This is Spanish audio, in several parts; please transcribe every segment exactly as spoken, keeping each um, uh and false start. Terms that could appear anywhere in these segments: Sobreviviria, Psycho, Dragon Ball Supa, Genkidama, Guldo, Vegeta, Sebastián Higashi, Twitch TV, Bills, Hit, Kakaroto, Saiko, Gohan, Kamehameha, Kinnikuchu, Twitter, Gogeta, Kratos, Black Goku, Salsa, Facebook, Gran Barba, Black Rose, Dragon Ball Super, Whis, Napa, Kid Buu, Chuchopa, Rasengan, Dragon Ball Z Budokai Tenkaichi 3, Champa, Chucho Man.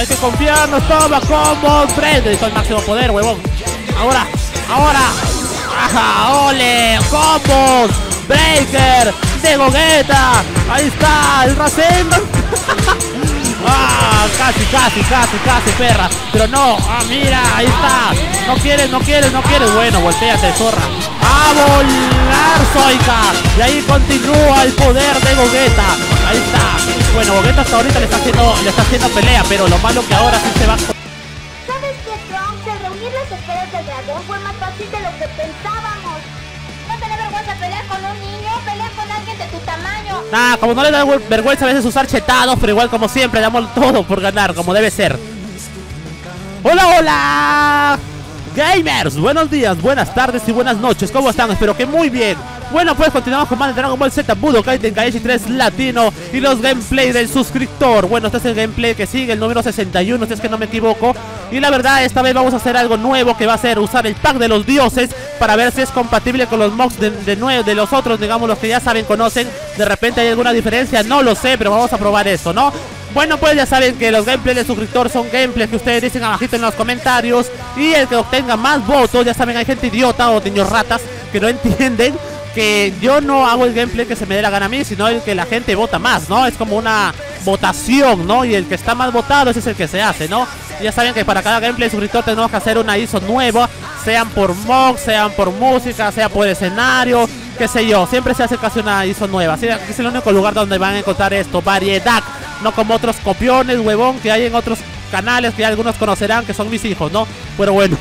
Hay que confiarnos, toma, combo, prende. Soy máximo poder, huevón. Ahora, ahora. Ajá, ole, combos. Breaker de Gogeta. Ahí está, el Rasengan. Ah, casi, casi, casi, casi, perra. Pero no, ah, mira, ahí está. No quieres, no quieres, no quieres. Bueno, volteate, zorra. A volar, Soika. Y ahí continúa el poder de Gogeta. Ahí está. Bueno, Gogeta hasta ahorita le está haciendo, le está haciendo pelea, pero lo malo que ahora sí se va. ¿Sabes qué, Trunks? Al reunir las esferas del dragón fue más fácil de lo que pensábamos. No te da vergüenza pelear con un niño, pelea con alguien de tu tamaño. Nah, como no le da vergüenza a veces usar chetados, pero igual como siempre damos todo por ganar, como debe ser. ¡Hola, hola! Gamers, buenos días, buenas tardes y buenas noches. ¿Cómo están? Espero que muy bien. Bueno, pues continuamos con más de Dragon Ball Z Budokai Tenkaichi tres Latino y los gameplay del suscriptor. Bueno, este es el gameplay que sigue, el número sesenta y uno, si es que no me equivoco. Y la verdad, esta vez vamos a hacer algo nuevo, que va a ser usar el pack de los dioses para ver si es compatible con los mobs de, de, nuevo, de los otros, digamos, los que ya saben, conocen. De repente hay alguna diferencia, no lo sé, pero vamos a probar eso, ¿no? Bueno, pues ya saben que los gameplays del suscriptor son gameplays que ustedes dicen abajito en los comentarios. Y el que obtenga más votos, ya saben, hay gente idiota o niños ratas que no entienden que yo no hago el gameplay que se me dé la gana a mí, sino el que la gente vota más, ¿no? Es como una votación, ¿no? Y el que está más votado, ese es el que se hace, ¿no? Ya saben que para cada gameplay del suscriptor tenemos que hacer una I S O nueva, sean por mod, sean por música, sea por escenario, qué sé yo. Siempre se hace casi una I S O nueva. Así que es el único lugar donde van a encontrar esto, variedad. No como otros copiones, huevón, que hay en otros canales que algunos conocerán, que son mis hijos, ¿no? Pero bueno.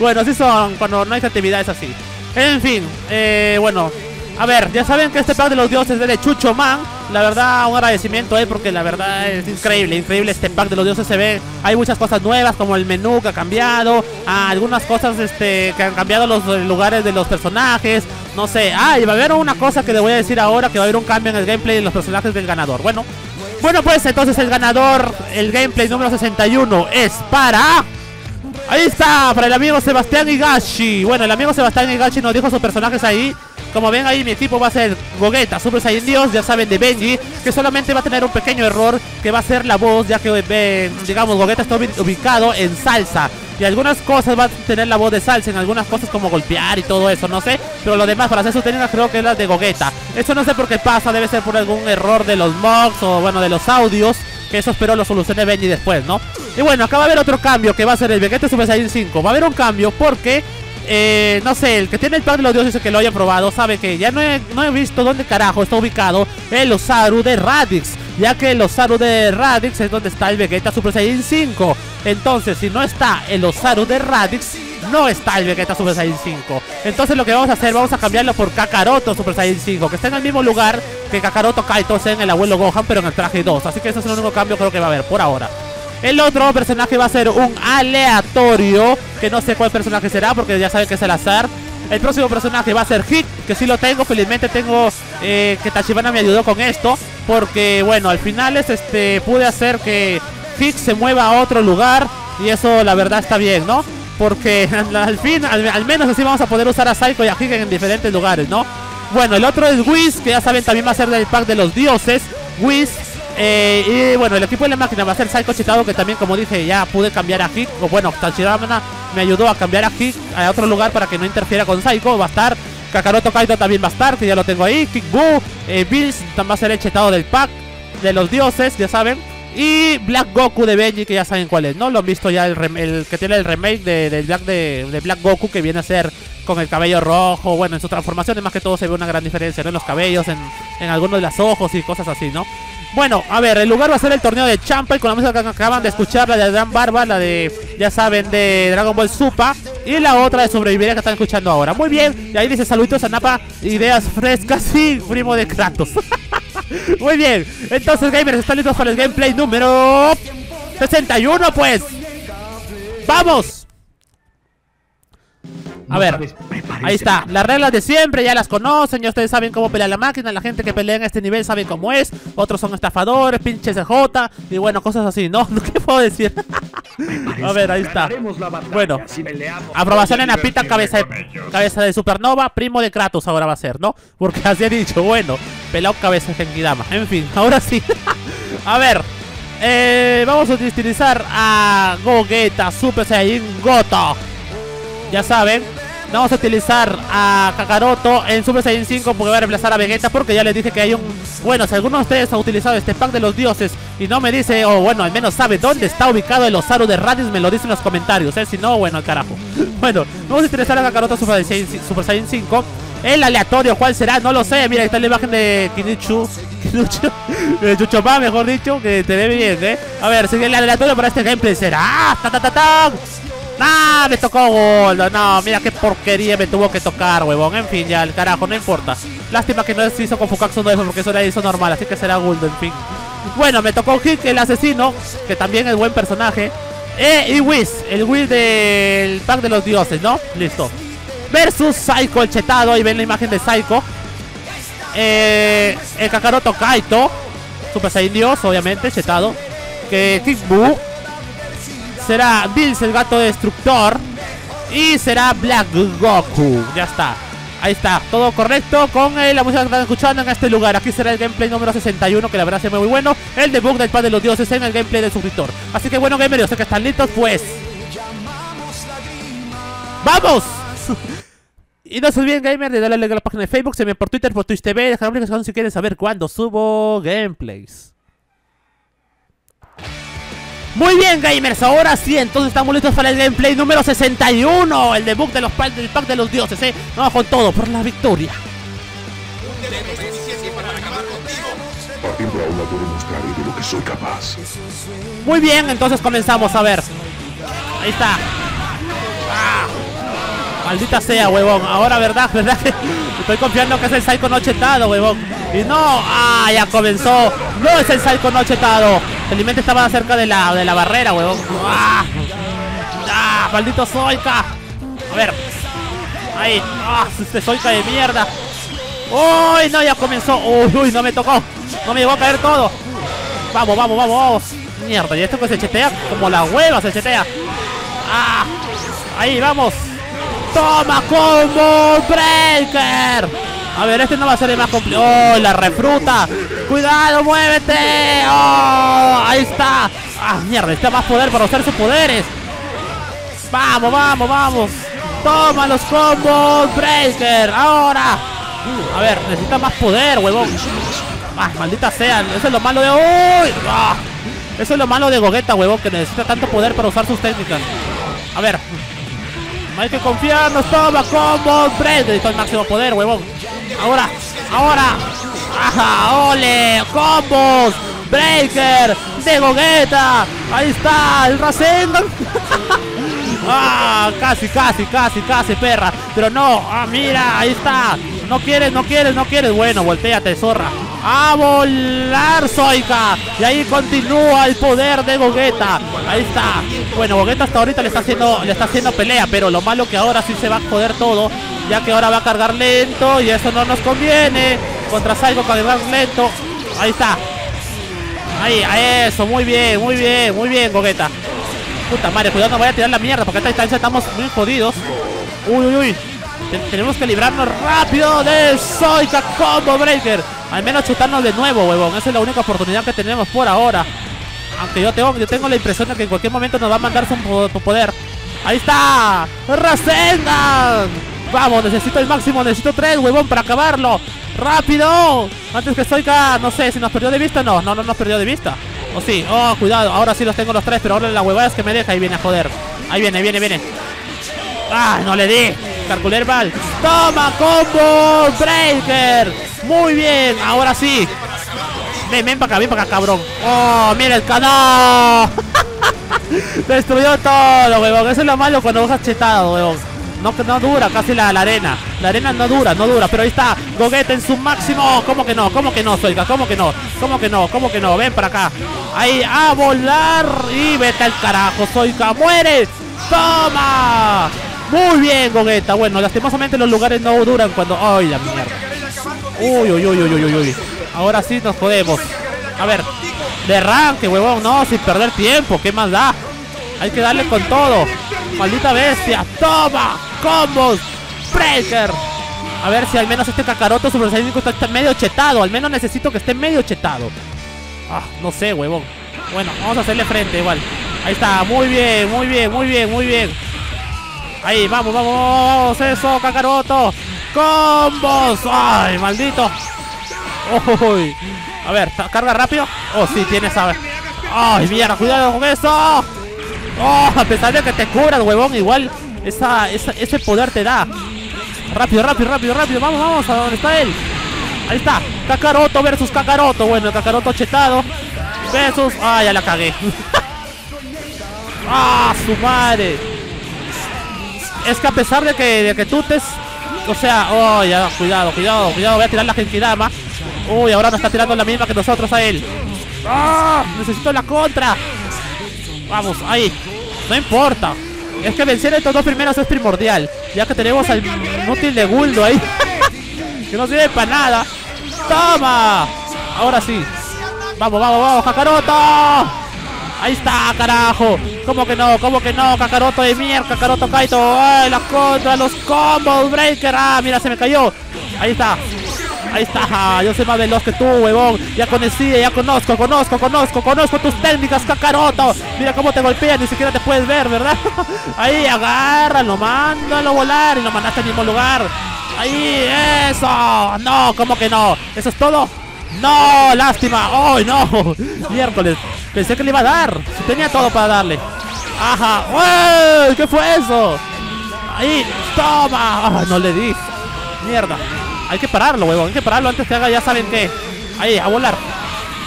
Bueno, así son, cuando no hay creatividad es así. En fin, eh, bueno. A ver, ya saben que este pack de los dioses es de Chucho Man. La verdad, un agradecimiento, eh, porque la verdad es increíble, increíble este pack de los dioses. Se ve, hay muchas cosas nuevas, como el menú que ha cambiado, ah, algunas cosas este, que han cambiado los lugares de los personajes. No sé, ah, y va a haber una cosa que les voy a decir ahora, que va a haber un cambio en el gameplay de los personajes del ganador. Bueno, bueno pues entonces el ganador, el gameplay número sesenta y uno es para... Ahí está, para el amigo Sebastián Higashi. Bueno, el amigo Sebastián Higashi nos dijo sus personajes ahí. Como ven ahí, mi equipo va a ser Gogeta, Super Saiyan Dios, ya saben, de Benji, que solamente va a tener un pequeño error, que va a ser la voz, ya que, eh, digamos, Gogeta está ubicado en Salsa. Y algunas cosas va a tener la voz de Salsa, en algunas cosas como golpear y todo eso, no sé. Pero lo demás, para hacer sus técnicas, creo que es la de Gogeta. Eso no sé por qué pasa, debe ser por algún error de los mocks o, bueno, de los audios. Que eso espero lo solucione Benji después, ¿no? Y bueno, acá va a haber otro cambio, que va a ser el Vegeta Super Saiyan cinco. Va a haber un cambio porque, eh, no sé, el que tiene el pack de los dioses, que lo haya probado, sabe que ya no he, no he visto dónde carajo está ubicado el Osaru de Radditz. Ya que el Osaru de Radditz es donde está el Vegeta Super Saiyan cinco. Entonces, si no está el Osaru de Radditz, no está el Vegeta Super Saiyan cinco. Entonces lo que vamos a hacer, vamos a cambiarlo por Kakaroto Super Saiyan cinco, que está en el mismo lugar que Kakaroto Kratos en el abuelo Gohan, pero en el traje dos. Así que ese es el único cambio creo que va a haber por ahora. El otro personaje va a ser un aleatorio, que no sé cuál personaje será, porque ya saben que es el azar. El próximo personaje va a ser Hit, que sí lo tengo, felizmente tengo, eh, que Tachibana me ayudó con esto, porque bueno, al final es, este, pude hacer que Hit se mueva a otro lugar, y eso la verdad está bien, ¿no? Porque al fin, al, al menos así vamos a poder usar a Psycho y a Hit en diferentes lugares, ¿no? Bueno, el otro es Whis, que ya saben también va a ser del pack de los dioses, Whis. Eh, y bueno, el equipo de la máquina va a ser Psycho Chitado, que también, como dije, ya pude cambiar a Hit. O bueno, Tachibana me ayudó a cambiar a Hit a otro lugar para que no interfiera con Psycho. Va a estar Kakaroto Kaito, también va a estar, que ya lo tengo ahí. Kid Buu, eh, Bills, va a ser el chetado del pack de los dioses, ya saben. Y Black Goku de Benji, que ya saben cuál es, ¿no? Lo han visto ya, el, el que tiene el remake de, de, Black, de, de Black Goku, que viene a ser con el cabello rojo. Bueno, en sus transformaciones más que todo se ve una gran diferencia, ¿no? En los cabellos, en, en algunos de los ojos y cosas así, ¿no? Bueno, a ver, el lugar va a ser el torneo de Champa, y con la música que acaban de escuchar, la de Gran Barba, la de, ya saben, de Dragon Ball Supa, y la otra de Sobreviviria que están escuchando ahora. Muy bien, y ahí dice saluditos a Napa, ideas frescas y primo de Kratos. Muy bien, entonces gamers, ¿están listos con el gameplay número sesenta y uno? Pues ¡vamos! A ver, ahí está, las reglas de siempre ya las conocen. Ya ustedes saben cómo pelea la máquina. La gente que pelea en este nivel sabe cómo es. Otros son estafadores, pinches C J. Y bueno, cosas así, ¿no? ¿Qué puedo decir? A ver, ahí está. Bueno, aprobación en Apita, cabeza de, cabeza de supernova, primo de Kratos ahora va a ser, ¿no? Porque así he dicho, bueno, pelado cabeza de Genkidama. En fin, ahora sí. A ver, eh, vamos a utilizar a Gogeta, Super Saiyajin Goto. Ya saben, vamos a utilizar a Kakaroto en Super Saiyan cinco porque va a reemplazar a Vegeta, porque ya les dije que hay un... Bueno, si alguno de ustedes ha utilizado este pack de los dioses y no me dice, o bueno, al menos sabe dónde está ubicado el Osaru de Radditz, me lo dice en los comentarios, ¿eh? Si no, bueno, al carajo. Bueno, vamos a utilizar a Kakaroto Super Saiyan, Super Saiyan cinco. El aleatorio, ¿cuál será? No lo sé. Mira, ahí está la imagen de Kinnichu, Chuchopa, mejor dicho, que te ve bien, ¿eh? A ver, si el aleatorio para este gameplay será... ¡Ta, ta, ta, ta! ¡Ah! Me tocó Guldo. No, mira qué porquería me tuvo que tocar, huevón. En fin, ya, el carajo, no importa. Lástima que no se hizo con Fukatsu no eso, porque eso era hizo normal, así que será Guldo, en fin. Bueno, me tocó Hit, el asesino, que también es buen personaje. Eh, y Whis, el Whis del pack de los dioses, ¿no? Listo. Versus Psycho, el chetado. Ahí ven la imagen de Psycho. Eh, el Kakaroto Kaito, Super Saiyan Dios, obviamente, chetado. Que Kid Buu. Será Bills, el gato destructor. Y será Black Goku. Ya está. Ahí está. Todo correcto con eh, la música que están escuchando en este lugar. Aquí será el gameplay número sesenta y uno, que la verdad se ve muy bueno. El debug del Pan de los Dioses en el gameplay del suscriptor. Así que bueno, gamers, sé que están listos, pues. ¡Vamos! Y no se olviden, gamers, de darle like a la página de Facebook. Se me por Twitter, por Twitch T V. Dejar una publicación si quieren saber cuándo subo gameplays. Muy bien, gamers, ahora sí, entonces estamos listos para el gameplay número sesenta y uno, el debug de los pa del pack de los dioses, eh. Vamos con todo, por la victoria. Muy bien, entonces comenzamos, a ver. Ahí está. Ah, maldita sea, huevón. Ahora, verdad, verdad que estoy confiando que es el Psycho no chetado, huevón. Y no, ah, ya comenzó. No es el Psycho no chetado. Felizmente estaba cerca de la, de la barrera, huevón. ¡Ah! ¡Ah! ¡Maldito Soika! A ver. Ahí. ¡Ah! Este Soika de mierda. ¡Uy! No, ya comenzó. ¡Uy! Uy, no me tocó. No me llegó a caer todo. Vamos, vamos, vamos, vamos. Mierda. Y esto que se chetea como la hueva se chetea. ¡Ah! Ahí, vamos. ¡Toma, combo breaker! A ver, este no va a ser el más complicado. ¡Oh, la refruta! ¡Cuidado, muévete! ¡Oh, ahí está! ¡Ah, mierda! Está más poder para usar sus poderes. ¡Vamos, vamos, vamos! ¡Toma los combos breaker! ¡Ahora! Uh, a ver, necesita más poder, huevón. ¡Ah, maldita sea! Eso es lo malo de... ¡Uy! ¡Ah! Eso es lo malo de Gogeta, huevón, que necesita tanto poder para usar sus técnicas. A ver... Hay que confiarnos, toma, combo, breaker. Esto es el máximo poder, huevón. Ahora, ahora. Ajá, ole, combos, breaker, de Gogeta. Ahí está, el Rasengan. Ah, casi, casi, casi, casi, perra. Pero no, ah, mira, ahí está. No quieres, no quieres, no quieres. Bueno, volteate, zorra. A volar, Soika. Y ahí continúa el poder de Gogeta. Ahí está. Bueno, Gogeta hasta ahorita le está haciendo, le está haciendo pelea, pero lo malo que ahora sí se va a joder todo, ya que ahora va a cargar lento y eso no nos conviene. Contra Saiko cargar lento. Ahí está. Ahí, a eso, muy bien, muy bien, muy bien, Gogeta. Puta madre, cuidado, no voy a tirar la mierda, porque a esta distancia estamos muy jodidos. Uy, uy, uy. T Tenemos que librarnos rápido de Soika Combo Breaker. Al menos chutarnos de nuevo, huevón. Esa es la única oportunidad que tenemos por ahora. Aunque yo tengo, yo tengo la impresión de que en cualquier momento nos va a mandar su poder. Ahí está. Rasengan. Vamos, necesito el máximo. Necesito tres, huevón, para acabarlo. Rápido. Antes que Soika, no sé, si nos perdió de vista. No, no, no nos perdió de vista. O sí. Oh, cuidado. Ahora sí los tengo los tres, pero ahora la huevada es que me deja. Ahí viene a joder. Ahí viene, viene, viene. Ah, no le di. Calcular mal. Toma, combo breaker. Muy bien, ahora sí. Ven, ven para acá, ven para acá, cabrón. Oh, mira el canal. Destruyó todo, huevón. Eso es lo malo cuando vas chetado, huevón. No, no dura casi la, la arena. La arena no dura, no dura. Pero ahí está Gogeta en su máximo. ¿Cómo que no? ¿Cómo que no, Soika? ¿Cómo que no? ¿Cómo que no? ¿Cómo que no? Ven para acá. Ahí, a volar. Y vete al carajo, Soika. ¡Mueres! ¡Toma! Muy bien, Gogeta. Bueno, lastimosamente los lugares no duran cuando... ¡Ay, la mierda! Uy, uy, uy, uy, uy, uy, uy. Ahora sí nos podemos. A ver. De arranque, huevón. No, sin perder tiempo. ¿Qué más da? Hay que darle con todo. Maldita bestia. Toma. Combos. Breaker. A ver si al menos este Kakaroto Super Saiyan está medio chetado. Al menos necesito que esté medio chetado. Ah, no sé, huevón. Bueno, vamos a hacerle frente igual. Ahí está, muy bien, muy bien, muy bien, muy bien. Ahí, vamos, vamos, vamos, eso, Kakaroto. Combos, ay, maldito. Uy. A ver, carga rápido. Oh, sí, tienes, a ver. Ay, mierda, cuidado con eso. Oh, a pesar de que te cubran, huevón, igual esa, esa, ese poder te da. Rápido, rápido, rápido, rápido. Vamos, vamos, a donde está él. Ahí está, Kakaroto versus Kakaroto. Bueno, Kakaroto chetado versus... Ah, ya la cagué. Ah, su madre. Es que a pesar de que, de que tú te... O sea, oh, ya, cuidado, cuidado, cuidado. Voy a tirar la Genkidama. Uy, ahora nos está tirando la misma que nosotros a él. Ah, necesito la contra. Vamos, ahí. No importa. Es que vencer estos dos primeros es primordial. Ya que tenemos al inútil de Guldo ahí. Que no sirve para nada. ¡Toma! Ahora sí. Vamos, vamos, vamos, Kakaroto. Ahí está, carajo. ¿Cómo que no? ¿Cómo que no? Kakaroto de mierda, Kakaroto Kaito. ¡Ay, la contra! ¡Los combos! ¡Breaker! ¡Ah, mira, se me cayó! Ahí está. Ahí está, yo soy más veloz que tú, huevón. Ya conocí, ya conozco, conozco, conozco, conozco tus técnicas, Kakaroto. Mira cómo te golpea, ni siquiera te puedes ver, ¿verdad? Ahí, agárralo, mándalo volar y lo mandaste al mismo lugar. Ahí, eso. No, ¿cómo que no? ¿Eso es todo? No, lástima. ¡Ay, no! Miércoles, pensé que le iba a dar. Tenía todo para darle. Ajá. ¡Uy! ¿Qué fue eso? Ahí, toma. Oh, no le di. Mierda. Hay que pararlo, huevón, hay que pararlo antes que haga, ya saben qué. Ahí, a volar.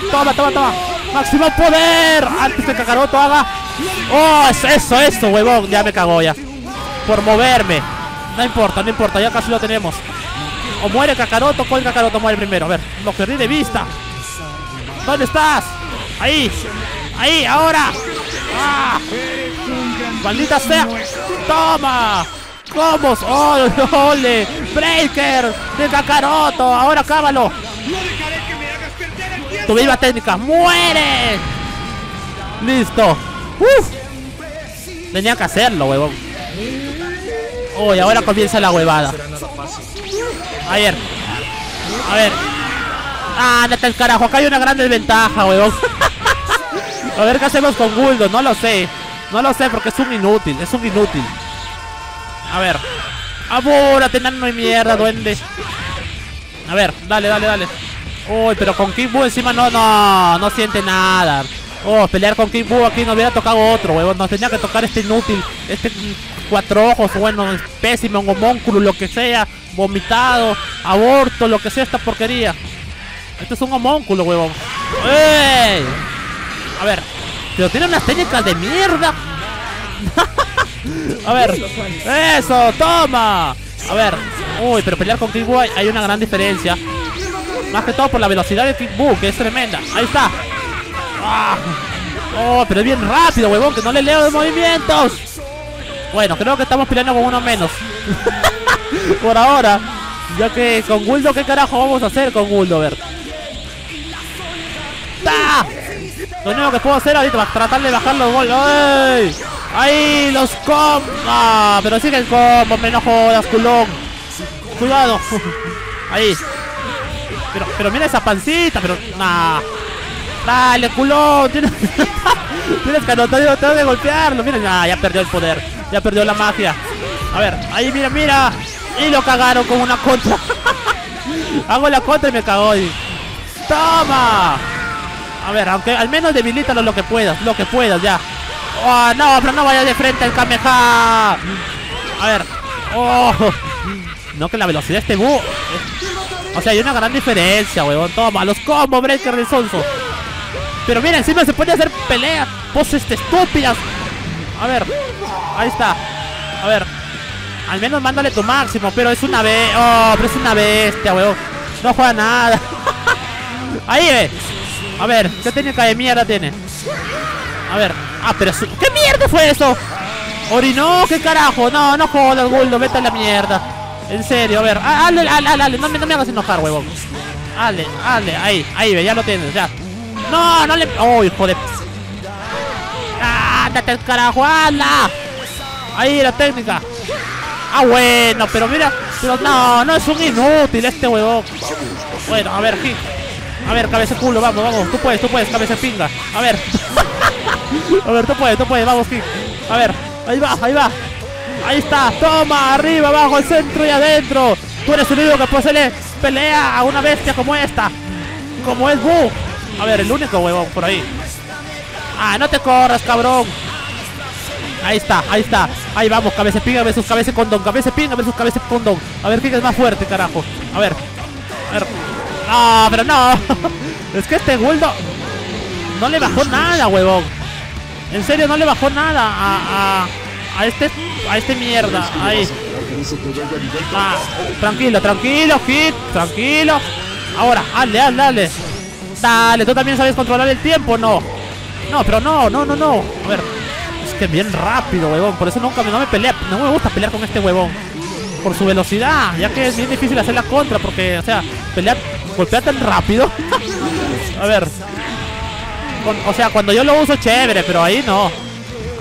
Toma, toma, toma. Máximo poder. Antes que Kakaroto haga. Oh, eso, eso, huevón. Ya me cagó ya. Por moverme. No importa, no importa, ya casi lo tenemos. O muere Kakaroto, ¿cuál Kakaroto muere primero? A ver, lo perdí de vista. ¿Dónde estás? Ahí. Ahí, ahora. ¡Ah! Maldita sea. Toma. ¡Combos! ¡Oh, ole! ¡Breaker! ¡De Kakaroto! ¡Ahora cábalo! ¡Tu misma técnica! ¡Muere! ¡Listo! ¡Uf! Tenía que hacerlo, huevón. ¡Oh, y ahora comienza la huevada! A ver. A ver. ¡Ah, neta el carajo! Acá hay una gran desventaja, huevón. A ver qué hacemos con Guldo. No lo sé. No lo sé porque es un inútil. Es un inútil. A ver. ¡Abúrate, nano y mierda, duende! A ver, dale, dale, dale. Uy, pero con Kid Buu encima no, no, no siente nada. Oh, pelear con Kid Buu aquí no hubiera tocado otro, huevón. Nos tenía que tocar este inútil, este cuatro ojos, bueno, pésimo, un homónculo, lo que sea, vomitado, aborto, lo que sea esta porquería. Esto es un homónculo, huevón. ¡Ey! A ver, pero tiene unas técnicas de mierda. A ver, eso, toma. A ver, uy, pero pelear con Kid Buu hay una gran diferencia. Más que todo por la velocidad de Kid Buu, que es tremenda. Ahí está. ¡Ah! Oh, pero es bien rápido, huevón, que no le leo de movimientos. Bueno, creo que estamos peleando con uno menos. Por ahora. Ya que con Guldo, ¿qué carajo vamos a hacer con Guldo? A ver. ¡Ah! Lo único que puedo hacer ahorita va a tratar de bajar los goles. ¡Ay! ¡Ay! ¡Los combos! ¡Ah! Pero sigue el combo, me enojo, culón. ¡Cuidado! Ahí. Pero, pero mira esa pancita, pero... ¡Nah! ¡Dale, culón! Tienes, tienes que anotar y tratar de golpearlo. Mira, nah, ya perdió el poder. Ya perdió la magia. A ver, ahí, mira, mira. Y lo cagaron con una contra. Hago la contra y me cagó. Y... ¡Toma! A ver, aunque al menos debilítalo lo que puedas, lo que puedas ya. Oh, no, pero no vayas de frente al Kamehameha. A ver. Oh. No, que la velocidad de este búho. O sea, hay una gran diferencia, huevón. Toma, los combos, breaker de sonso. Pero mira, encima se puede hacer peleas, poses estúpidas. A ver. Ahí está. A ver. Al menos mándale tu máximo, pero es una be... Oh, pero es una bestia, huevón. No juega nada. Ahí, ve. A ver, ¿qué técnica de mierda tiene? A ver, ah, pero su... ¿Qué mierda fue eso? Orinó, ¿qué carajo? No, no jodas, Guldo, vete a la mierda. En serio, a ver, dale, dale, dale, no, no me hagas enojar, huevón. Dale, dale, ahí, ahí, ve, ya lo tienes, ya. No, no le... Oh, hijo de... ¡Ándate al carajo, ala! Ahí la técnica. Ah, bueno, pero mira, pero no, no es un inútil este huevón. Bueno, a ver, Hit. A ver, cabeza culo, vamos, vamos. Tú puedes, tú puedes, cabeza pinga. A ver. A ver, tú puedes, tú puedes, vamos, King. A ver, ahí va, ahí va. Ahí está, toma, arriba, abajo, el centro y adentro. Tú eres el único que puede hacerle pelea a una bestia como esta. Como es Buu. A ver, el único huevón por ahí. Ah, no te corras, cabrón. Ahí está, ahí está. Ahí vamos, cabeza pinga versus cabeza condón. Cabeza pinga versus cabeza condón. A ver, quién es más fuerte, carajo. A ver. A ver. Ah, pero no. Es que este Guldo no le bajó nada, huevón. En serio, no le bajó nada a, a, a este a este mierda. Ahí. Ah, tranquilo, tranquilo, Hit. Tranquilo. Ahora, hazle, hazle, dale. Dale, tú también sabes controlar el tiempo, ¿no? No, pero no, no, no, no. A ver. Es que bien rápido, huevón. Por eso nunca me, no me pelea. No me gusta pelear con este huevón. Por su velocidad. Ya que es bien difícil hacer la contra. Porque, o sea, pelear, golpear tan rápido. A ver. Con, o sea, cuando yo lo uso, chévere. Pero ahí no.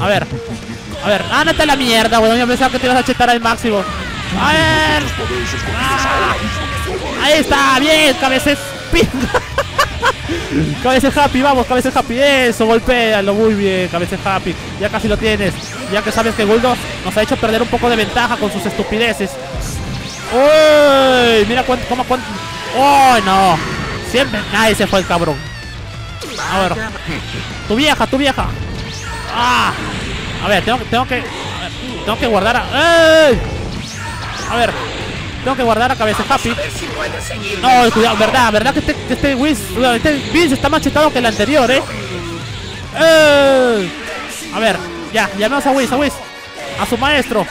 A ver. A ver. Ah, no está la mierda, huevón. Yo pensaba que te ibas a chetar al máximo. A ver. Ah. Ahí está. Bien, cabezas. Cabeza happy, vamos, cabeza happy. Eso, golpéalo, muy bien, cabeza happy. Ya casi lo tienes, ya que sabes que Guldo nos ha hecho perder un poco de ventaja con sus estupideces. Uy, mira cuánto, cómo cuánto. Oh, no. Siempre, nadie se fue el cabrón. A ver. Tu vieja, tu vieja. Ah. A ver, tengo, tengo que a ver, Tengo que guardar a... ¡Ey! A ver. Tengo que guardar a cabeza happy. No, cuidado, verdad, verdad que este, que este Whis, este Bills está más chetado que el anterior, eh. eh. A ver, ya, llamemos a Whis, a Whis, a su maestro.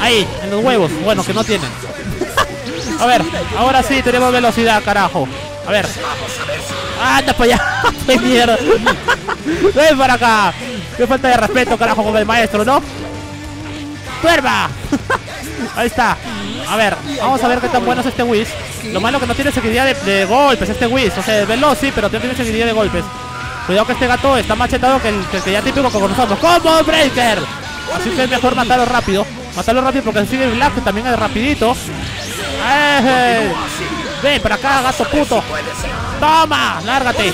Ahí, en los huevos, bueno, que no tienen. A ver, ahora sí tenemos velocidad, carajo. A ver. Anda para allá, qué mierda. Ven para acá. Qué falta de respeto, carajo, con el maestro, ¿no? ¡Tuerva! Ahí está. A ver, vamos a ver qué tan bueno es este Whis. Lo malo que no tiene seguidilla de, de golpes este Whis. O sea, es veloz, sí, pero no tiene seguidilla de golpes. Cuidado que este gato está más chetado que el que, que ya típico con nosotros. ¡Combo Breaker! Así que es mejor matarlo rápido. Matarlo rápido porque sigue Black, que también es rapidito. ¡Eh! Ven para acá, gato puto. ¡Toma! ¡Lárgate!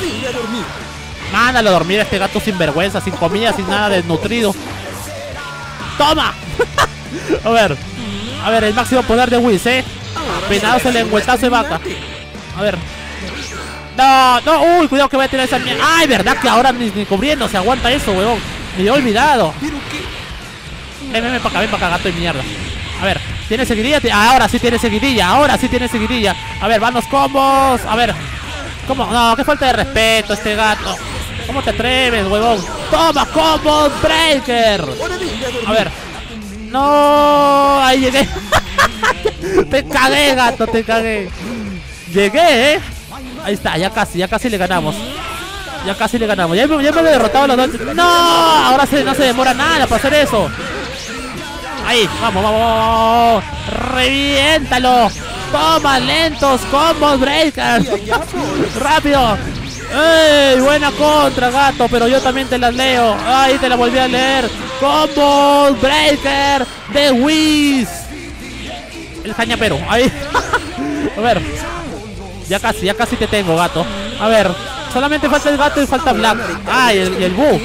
Mándalo a dormir a este gato sin vergüenza, sin comida, sin nada, desnutrido. ¡Toma! A ver, a ver, el máximo poder de Whis, eh. Penados el engüetazo de vaca. A ver. No, no, uy, cuidado que voy a tirar esa mierda. Ay, verdad que ahora ni, ni cubriendo se aguanta eso, weón. Me he olvidado. Ven, ven, ven para acá, ven para acá, gato de mierda. A ver, ¿tiene seguidilla? Ahora sí tiene seguidilla, ahora sí tiene seguidilla. A ver, van los combos. A ver. ¿Cómo? No, qué falta de respeto este gato. ¿Cómo te atreves, huevón? Toma, combo breaker. A ver. No, ahí llegué. Te cagué, gato, te cagué. Llegué, eh. Ahí está, ya casi, ya casi le ganamos. Ya casi le ganamos. Ya, ya me he derrotado los dos. No, ahora se, no se demora nada para hacer eso. Ahí, vamos, vamos. Reviéntalo. Toma, lentos, combos breakers. Rápido. ¡Ey! Buena contra, gato, pero yo también te las leo. Ahí te la volví a leer. Combo Breaker de Whis. El cañapero. Ahí. A ver. Ya casi, ya casi te tengo, gato. A ver. Solamente falta el gato y falta Black. Ah, y el, y el Buu.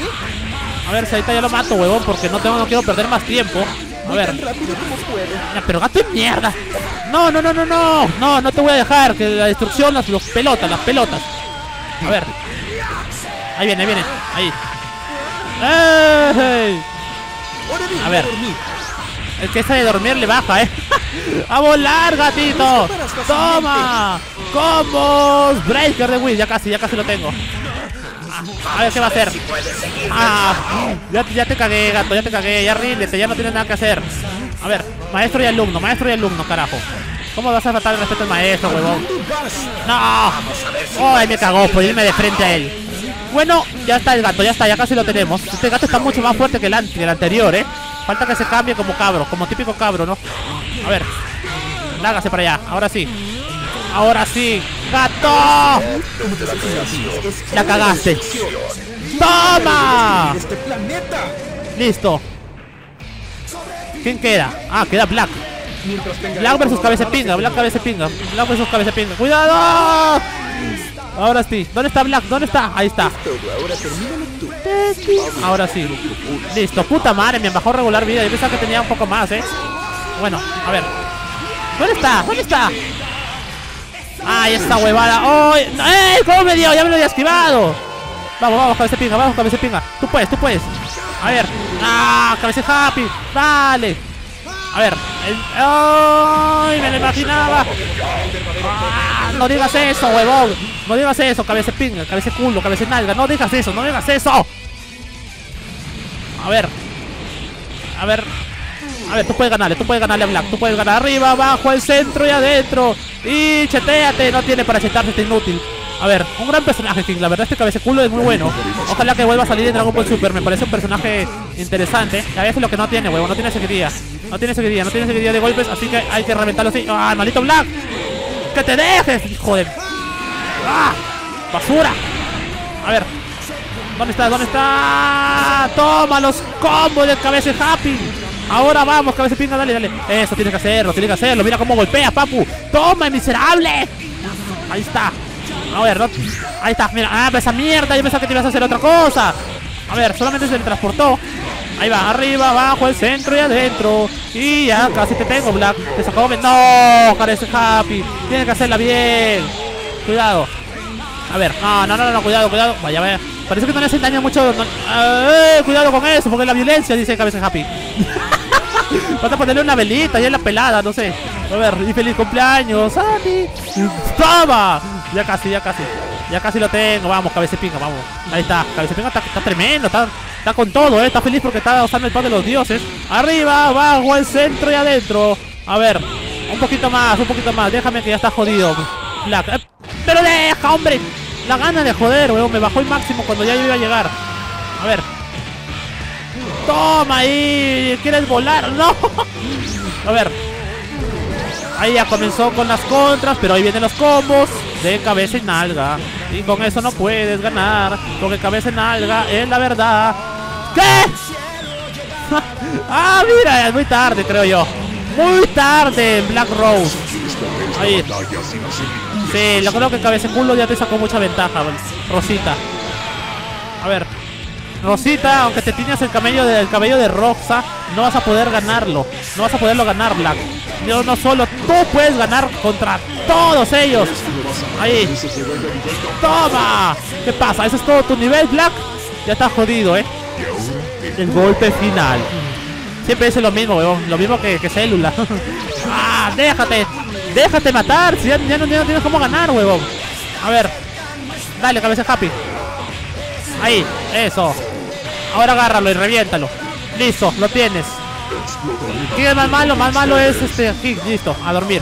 A ver si ahorita ya lo mato, huevón, porque no tengo, no quiero perder más tiempo. A ver. Ya, pero gato es mierda. No, no, no, no, no. No, no te voy a dejar. Que la destrucción, las los pelotas, las pelotas. A ver. Ahí viene, ahí viene. Ahí. ¡Ey! A ver. El que está de dormir le baja, eh. ¡A volar, gatito! ¡Toma! ¡Combos! Breaker de Whis. Ya casi, ya casi lo tengo. A ver qué va a hacer. Ah, ya, ya te cagué, gato. Ya te cagué. Ya ríndete. Ya no tienes nada que hacer. A ver. Maestro y alumno. Maestro y alumno, carajo. ¿Cómo vas a faltar el respeto al maestro, huevón? ¡No! ¡Ay, me cagó por irme de frente a él! Bueno, ya está el gato, ya está, ya casi lo tenemos. Este gato está mucho más fuerte que el, que el anterior, ¿eh? Falta que se cambie como cabro, como típico cabro, ¿no? A ver. Lágase para allá, ahora sí. ¡Ahora sí! ¡Gato! ¡La cagaste! ¡Toma! ¡Listo! ¿Quién queda? Ah, queda Black. Black versus cabeza pinga, Black cabeza pinga, Black versus cabeza pinga. ¡Cuidado! Ahora sí. ¿Dónde está Black? ¿Dónde está? Ahí está. Ahora sí. Listo. Puta madre, me bajó regular vida. Yo pensaba que tenía un poco más, eh. Bueno, a ver. ¿Dónde está? ¿Dónde está? ¡Ay, esta huevada! ¡Oh! ¡Eh! ¿Cómo me dio? ¡Ya me lo había esquivado! Vamos, vamos, cabeza pinga, vamos, cabeza pinga. Tú puedes, tú puedes. A ver. ¡Ah! ¡Cabeza happy! ¡Dale! A ver. El... ¡Ay! ¡Me lo imaginaba! ¡Ah! ¡No digas eso, huevón! ¡No digas eso, cabeza pinga, cabeza culo, cabeza nalga! ¡No digas eso, no digas eso! A ver. A ver. A ver, tú puedes ganarle, tú puedes ganarle a Black. Tú puedes ganar arriba, abajo, al centro y adentro. Y cheteate, no tiene para chetarse, está inútil. A a ver, un gran personaje, King. La verdad es que Cabeza Culo es muy bueno. Ojalá que vuelva a salir en Dragon Ball Super. Me parece un personaje interesante. A veces lo que no tiene, huevo, no tiene seguiría. No tiene seguiría, no tiene seguiría de golpes. Así que hay que reventarlo así. ¡Ah, maldito Black! ¡Que te dejes, hijo de... ¡Ah! ¡Basura! A ver. ¿Dónde está? ¿Dónde está? ¡Toma los combos de Cabeza Happy! Ahora vamos, cabeza pinga, dale, dale. Eso tienes que hacerlo, tienes que hacerlo. Mira cómo golpea, papu. Toma, miserable. Ahí está. A ver, no. Ahí está, mira. Ah, esa mierda. Yo pensaba que te ibas a hacer otra cosa. A ver, solamente se le transportó. Ahí va, arriba, abajo, el centro y adentro. Y ya, casi te tengo, Black. Te sacó. No, carece happy. Tienes que hacerla bien. Cuidado. A ver, no, no, no, no, cuidado, cuidado. Vaya, vaya. Parece que no le hacen daño mucho. No, eh, cuidado con eso, porque la violencia, dice Cabeza Happy. Vas a ponerle una velita y es la pelada, no sé. A ver, y feliz cumpleaños, Sandy. ¡Toma! Ya casi, ya casi. Ya casi lo tengo. Vamos, Cabecepinga, vamos. Ahí está. Cabecepinga está, está tremendo. Está, está con todo, ¿eh? Está feliz porque está usando el pan de los dioses. Arriba, abajo, al centro y adentro. A ver, un poquito más, un poquito más. Déjame que ya está jodido. Black. Eh, ¡Pero deja, hombre! La gana de joder, weón. Me bajó el máximo cuando ya yo iba a llegar. A ver. Toma ahí, ¿quieres volar? No. A ver. Ahí ya comenzó con las contras, pero ahí vienen los combos de cabeza y nalga. Y con eso no puedes ganar, porque cabeza y nalga es la verdad. ¿Qué? Ah, mira, es muy tarde, creo yo. Muy tarde, Black Rose. Ahí. Sí, yo creo que cabeza y culo ya te sacó mucha ventaja, Rosita. A ver. Rosita, aunque te tiñas el cabello de, el cabello de Rosa, no vas a poder ganarlo. No vas a poderlo ganar, Black. Yo no solo, tú puedes ganar contra todos ellos. Ahí. ¡Toma! ¿Qué pasa? ¿Eso es todo tu nivel, Black? Ya está jodido, ¿eh? El golpe final. Siempre dice lo mismo, weón. Lo mismo que, que Célula. ¡Ah! ¡Déjate! ¡Déjate matar! Si ya, ya, no, ya no tienes cómo ganar, weón. A ver. Dale, cabeza happy. Ahí, eso. Ahora agárralo y reviéntalo. Listo, lo tienes. ¿Quién es más malo? Más malo es este Hit. Listo, a dormir.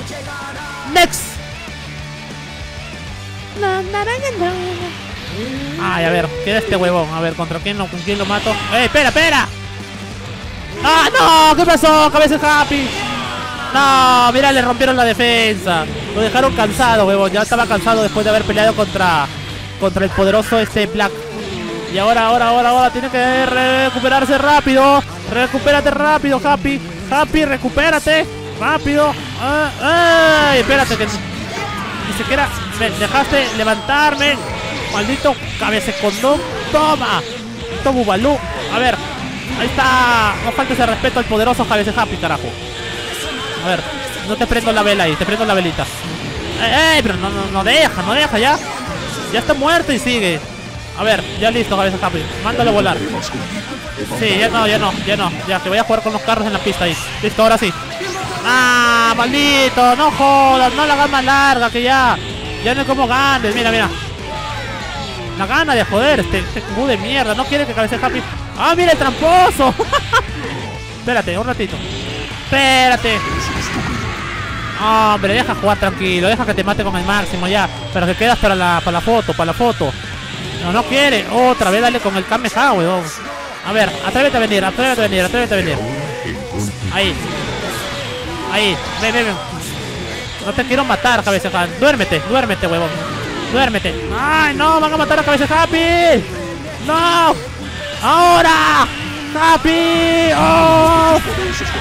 Next. Ay, a ver, ¿quién es este huevón? A ver, ¿contra quién lo, con quién lo mato? ¡Eh, espera, espera! ¡Ah, no! ¿Qué pasó? Cabeza happy. No, mira, le rompieron la defensa. Lo dejaron cansado, huevón. Ya estaba cansado después de haber peleado contra, contra el poderoso este Black. Y ahora, ahora, ahora, ahora, tiene que recuperarse rápido. Recupérate rápido, Happy. Happy, recupérate. Rápido. Ah, ah, espérate, que ni siquiera me dejaste levantarme. Maldito cabececondón. Toma. Toma, Bubalú. A ver. Ahí está. No faltes el respeto al poderoso cabece Happy, carajo. A ver. No te prendo la vela ahí. Te prendo la velita. Eh, eh, pero no, no, no deja, no deja ya. Ya está muerto y sigue. A ver, ya listo, cabeza happy. Mándalo a volar. Sí, ya no, ya no, ya no. Ya, que voy a jugar con los carros en la pista ahí. Listo, ahora sí. ¡Ah, maldito! No jodas, no la hagas más larga, que ya. Ya no es como ganes, mira, mira. La gana de joder, este, este cubo de mierda. No quiere que cabeza happy. ¡Ah, mira el tramposo! Espérate, un ratito. Espérate. Hombre, deja jugar tranquilo. Deja que te mate con el máximo ya. Pero que quedas para la, para la foto, para la foto. No, no quiere. Otra vez dale con el Kamehameha, weón. A ver, atrévete a venir, atrévete a venir, atrévete a venir. Ahí. Ahí, ven, ven, ven. No te quiero matar, cabeza happy. Duérmete, duérmete, huevón. Duérmete. ¡Ay, no! ¡Van a matar a cabeza happy! ¡No! ¡Ahora! ¡Happy! ¡Oh!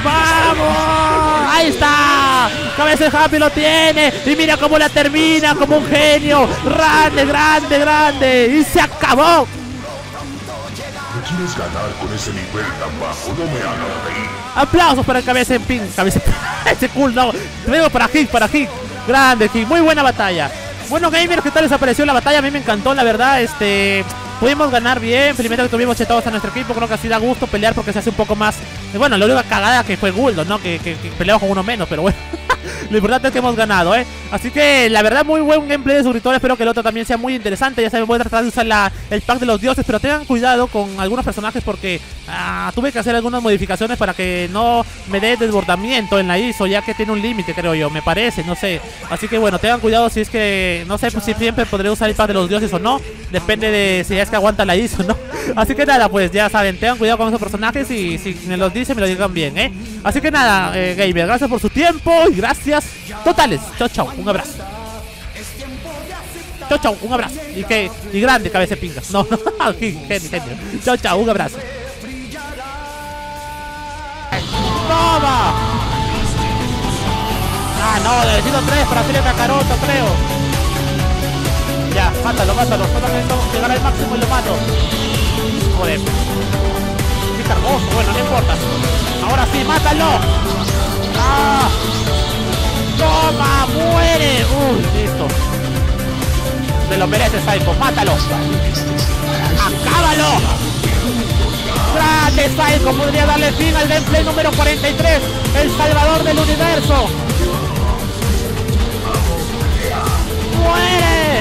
¡Vamos! ¡Ahí está! Cabeza de Happy lo tiene. Y mira cómo la termina, como un genio. Grande, grande, grande. Y se acabó. ¿No quieres ganar con ese nivel tan bajo? No me hagas reír. Aplausos para Cabeza en Pin. Cabeza en Pin. Ese cool, no. Luego para Hit, para Hit. Grande Hit. Muy buena batalla. Bueno, gamers, ¿qué tal les apareció la batalla? A mí me encantó, la verdad. Este... Pudimos ganar bien, primero que tuvimos chetados a nuestro equipo, creo que así da gusto pelear porque se hace un poco más... Bueno, la única cagada que fue Guldo, ¿no? Que, que, que peleamos con uno menos, pero bueno. Lo importante es que hemos ganado, ¿eh? Así que, la verdad, muy buen gameplay de suscriptores. Espero que el otro también sea muy interesante. Ya saben, voy a tratar de usar la, el pack de los dioses, pero tengan cuidado con algunos personajes porque ah, tuve que hacer algunas modificaciones para que no me dé desbordamiento en la I S O, ya que tiene un límite, creo yo, me parece, no sé. Así que, bueno, tengan cuidado si es que, no sé, pues, si siempre podré usar el pack de los dioses o no. Depende de si es que aguanta la I S O, ¿no? Así que nada, pues ya saben, tengan cuidado con esos personajes y si me los dicen, me lo digan bien, ¿eh? Así que nada, eh, gamer, gracias por su tiempo y gracias totales. Chao, chao, un abrazo. Chao, chao, un abrazo. Y que y grande Cabeza Pinga. No, no, genio, genio. Chao, chao, un abrazo. ¡Toma! Ah, no, necesito tres para hacerle Kakaroto, creo. Ya, mátalo, mátalo, mátalo, necesitamos llegar al máximo y lo mato. Joder. Qué cargoso, bueno, no importa. Ahora sí, mátalo. ¡Ah! ¡Toma! ¡Muere! ¡Uy! Listo. Se lo merece, Psycho, mátalo. ¡Acábalo! ¡Grande, Psycho! Podría darle fin al gameplay número cuarenta y tres. El salvador del universo. ¡Muere!